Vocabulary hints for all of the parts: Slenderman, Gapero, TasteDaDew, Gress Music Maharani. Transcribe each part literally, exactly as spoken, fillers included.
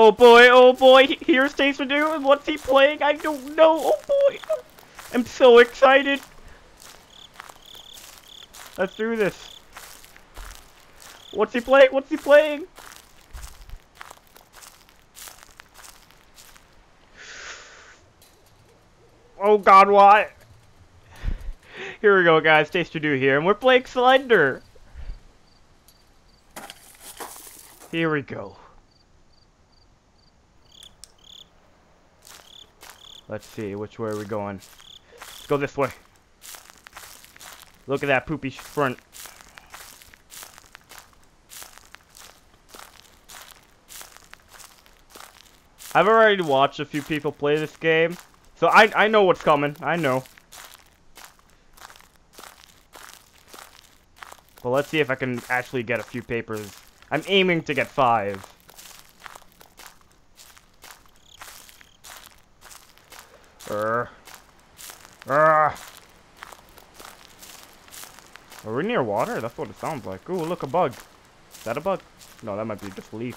Oh boy, oh boy, here's TasteDaDew, and what's he playing? I don't know, oh boy! I'm so excited! Let's do this. What's he playing? What's he playing? Oh god, why? Here we go, guys, TasteDaDew here, and we're playing Slender! Here we go. Let's see, which way are we going? Let's go this way. Look at that poopy front. I've already watched a few people play this game, so I, I know what's coming. I know. Well, let's see if I can actually get a few papers. I'm aiming to get five. Urgh. Urgh. Are we near water? That's what it sounds like. Ooh, look, a bug. Is that a bug? No, that might be just a leaf.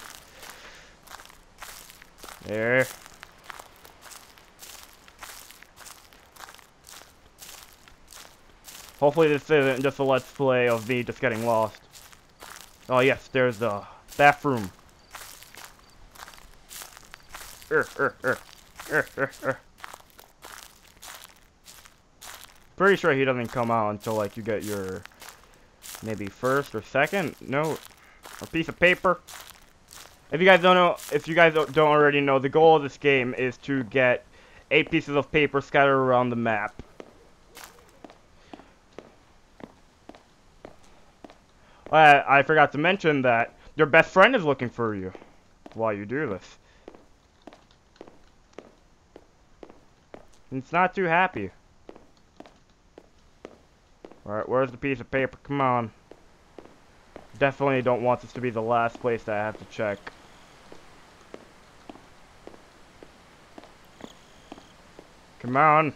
There. Hopefully this isn't just a let's play of me just getting lost. Oh yes, there's the bathroom. Urgh, urgh, urgh. Urgh, urgh, urgh. Pretty sure he doesn't come out until like you get your maybe first or second note or piece of paper. If you guys don't know, if you guys don't already know, the goal of this game is to get eight pieces of paper scattered around the map. Uh, I forgot to mention that your best friend is looking for you while you do this. It's not too happy. Alright, where's the piece of paper? Come on. Definitely don't want this to be the last place that I have to check. Come on.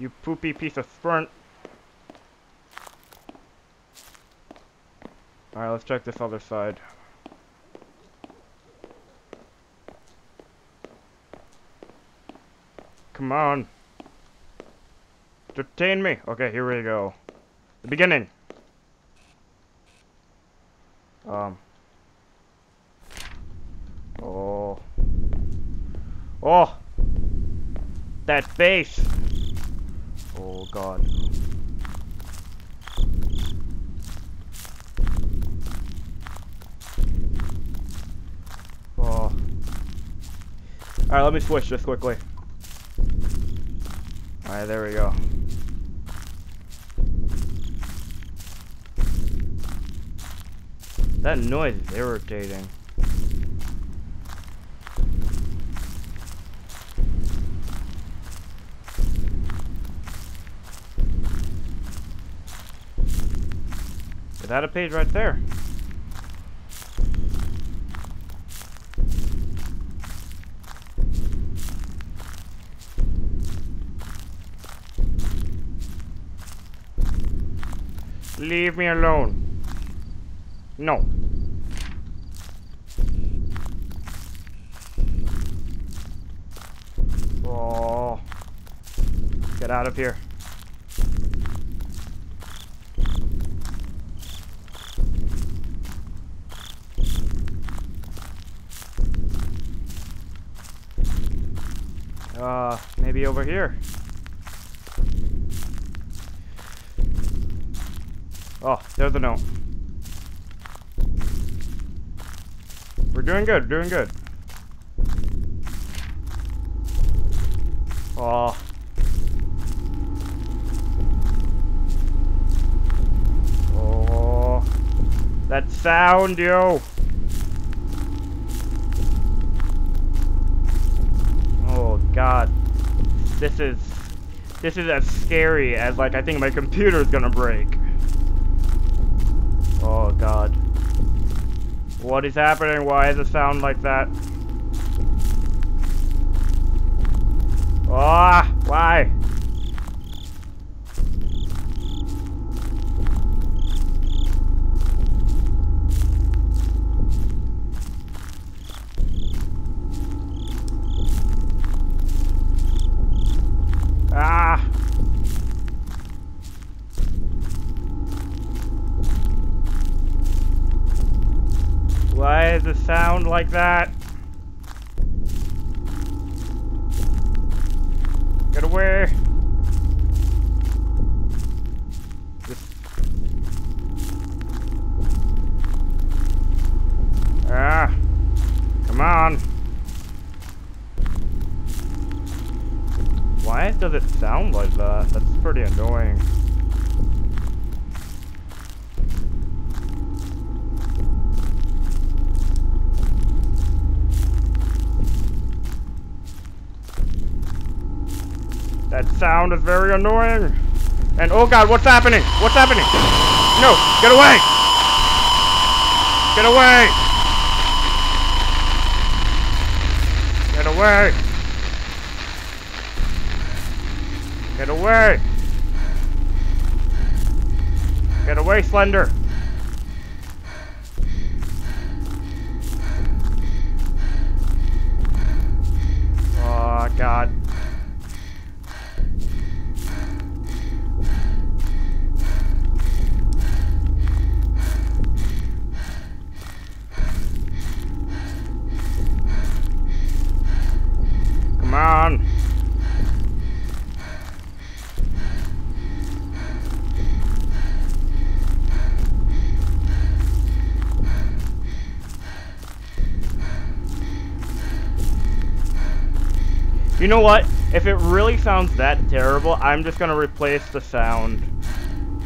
You poopy piece of sprint. Alright, let's check this other side. Come on. Entertain me. Okay, here we go. The beginning. Um. Oh. Oh. That face. Oh god. Oh. All right, let me switch this quickly. All right, there we go. That noise is irritating. Is that a page right there? Leave me alone. No. Oh. Get out of here. Uh, maybe over here. Oh, there's a note. We're doing good, doing good. Oh. Oh. That sound, yo. Oh god. This is this is as scary as like I think my computer's gonna break. Oh god. What is happening? Why does it sound like that? Ah, oh, why? Why is it sound like that? Get away! Ah! Come on! Why does it sound like that? That's pretty annoying. That sound is very annoying. And oh god, what's happening? What's happening? No, get away! Get away! Get away! Get away! Get away, Slender! Oh god. On. You know what? If it really sounds that terrible, I'm just gonna replace the sound.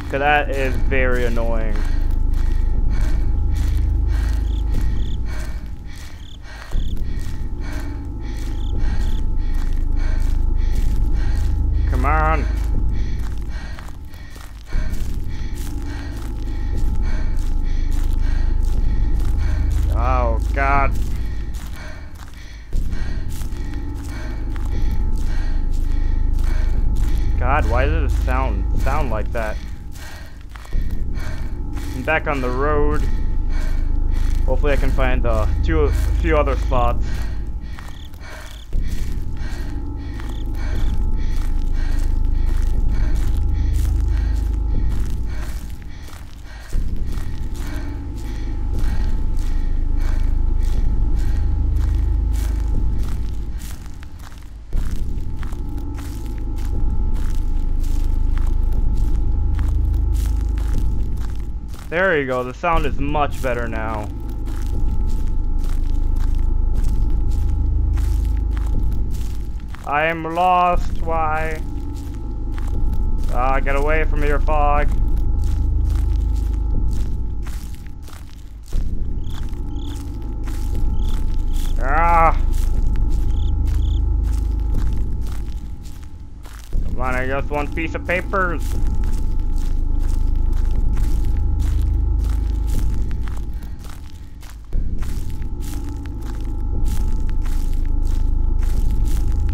'Cause that is very annoying. Come on. Oh, God. God, why does it sound sound like that? I'm back on the road. Hopefully I can find uh, two, a few other spots. There you go, the sound is much better now. I am lost, why? Ah, uh, get away from your fog. Ah! Come on, I just want piece of papers.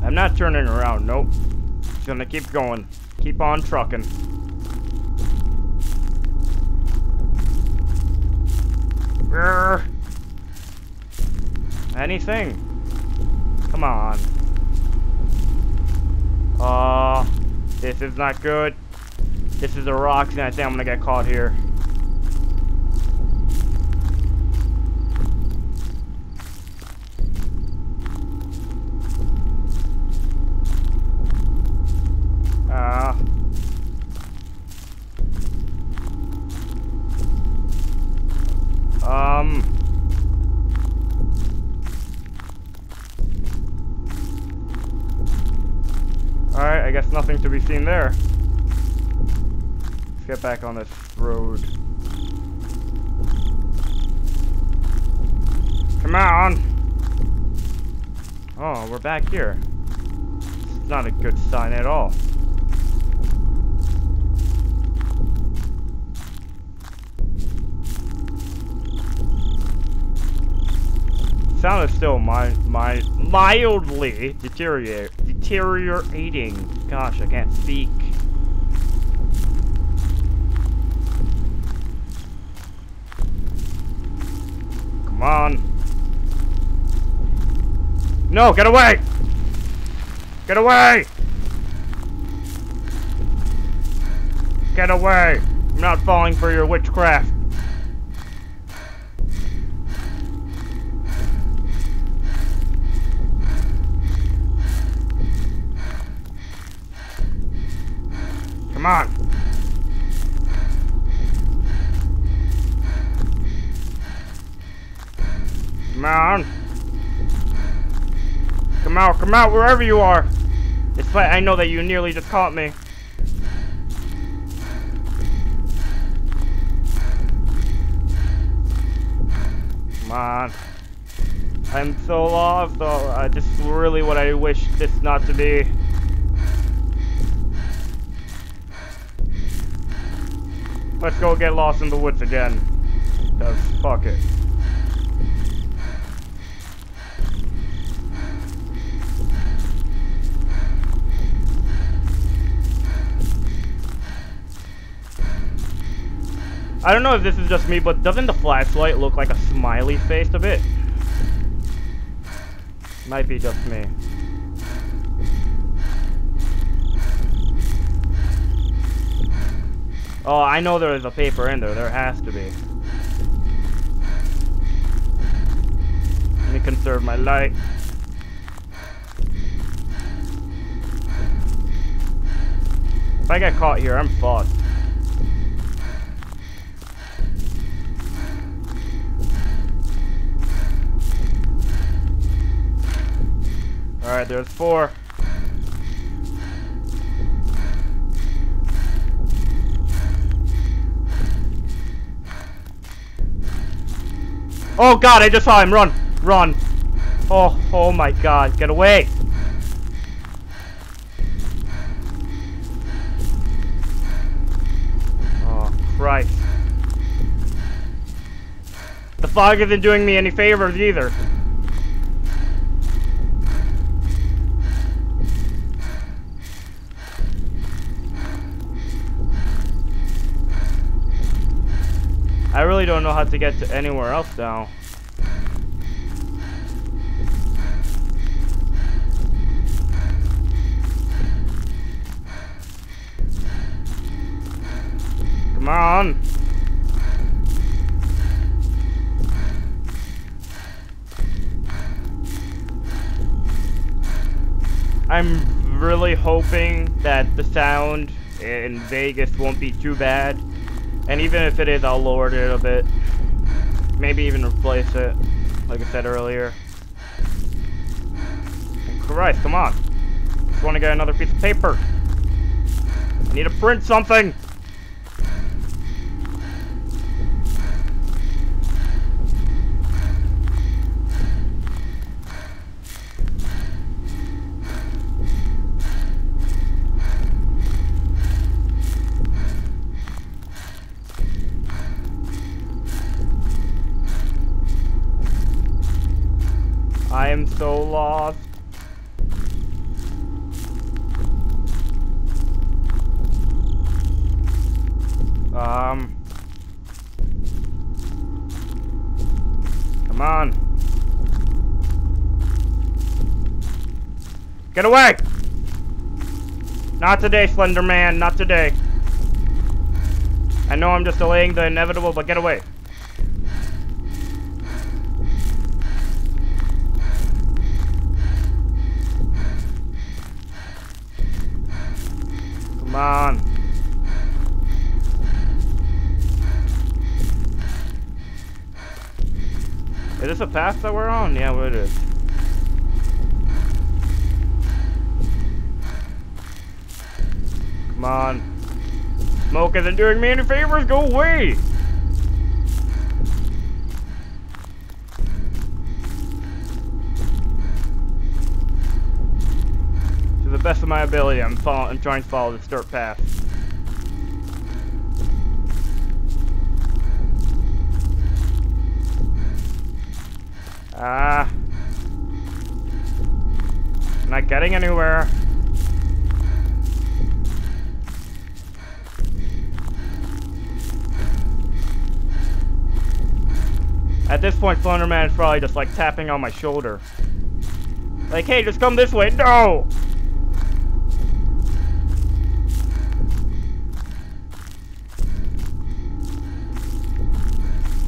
I'm not turning around, nope. Just gonna keep going. Keep on trucking. Grr. Anything. Come on. Uh, this is not good. This is a rock, and I think I'm gonna get caught here. Uh, um. Alright, I guess nothing to be seen there. Let's get back on this road. Come on! Oh, we're back here. It's not a good sign at all. The sound is still my, my mildly deteriorate, deteriorating. Gosh, I can't speak. Come on. No, get away! Get away! Get away! I'm not falling for your witchcraft. Come on. Come on. Come out, come out, wherever you are. It's like I know that you nearly just caught me. Come on. I'm so lost, though. Uh, this is really what I wish this not to be. Let's go get lost in the woods again. Cause fuck it. I don't know if this is just me, but doesn't the flashlight look like a smiley face a bit? Might be just me. Oh, I know there is a paper in there. There has to be. Let me conserve my light. If I get caught here, I'm fucked. Alright, there's four. Oh god, I just saw him. Run, run. Oh, oh my god, get away. Oh, Christ. The fog isn't doing me any favors either. I really don't know how to get to anywhere else now. Come on. I'm really hoping that the sound in Vegas won't be too bad. And even if it is, I'll lower it a bit. Maybe even replace it, like I said earlier. And Christ, come on. Just want to get another piece of paper. I need to print something. I am so lost. Um. Come on. Get away! Not today, Slenderman. Not today. I know I'm just delaying the inevitable, but get away. Come on. Is this a path that we're on? Yeah, well, it is. Come on. Smoke isn't doing me any favors. Go away. Best of my ability, I'm follow I'm trying to follow this dirt path. Ah, I'm not getting anywhere. At this point, Slenderman is probably just like tapping on my shoulder, like, "Hey, just come this way." No.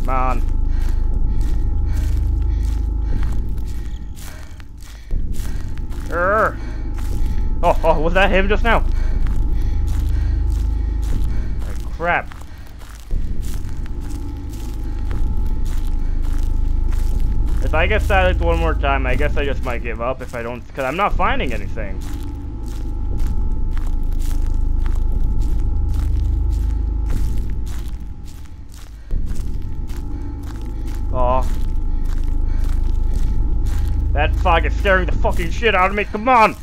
Come on. Urgh. Oh, oh, was that him just now? crap. If I get silenced one more time, I guess I just might give up if I don't, because I'm not finding anything. Oh, that fog is scaring the fucking shit out of me. Come on.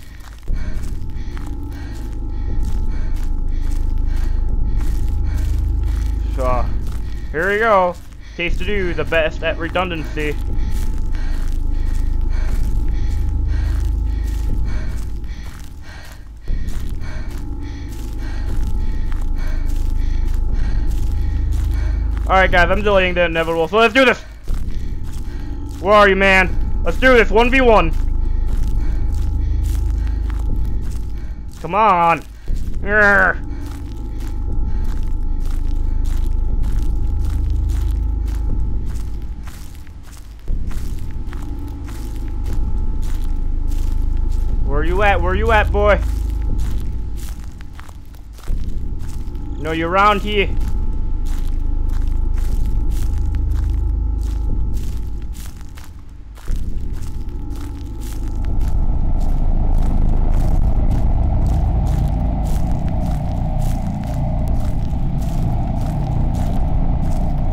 So, here we go. TasteDaDew, the best at redundancy. Alright guys, I'm delaying the inevitable, so let's do this! Where are you, man? Let's do this, one v one! Come on! Urgh. Where you at? Where you at, boy? No, you're around here.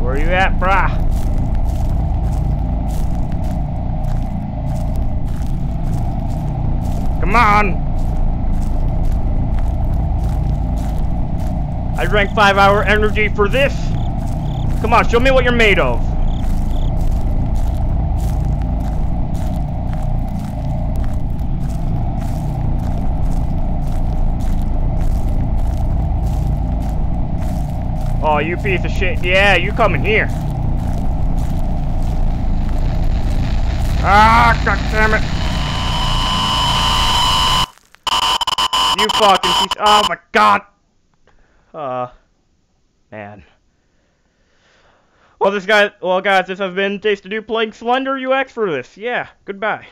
Where you at, brah? Come on! I drank five hour energy for this! Come on, show me what you're made of! Oh, you piece of shit. Yeah, you coming here. Ah, goddammit! You fucking piece. Oh my god. Uh, man. Well, this guy. Well, guys, this has been TasteDaDew playing Slender U X for this. Yeah. Goodbye.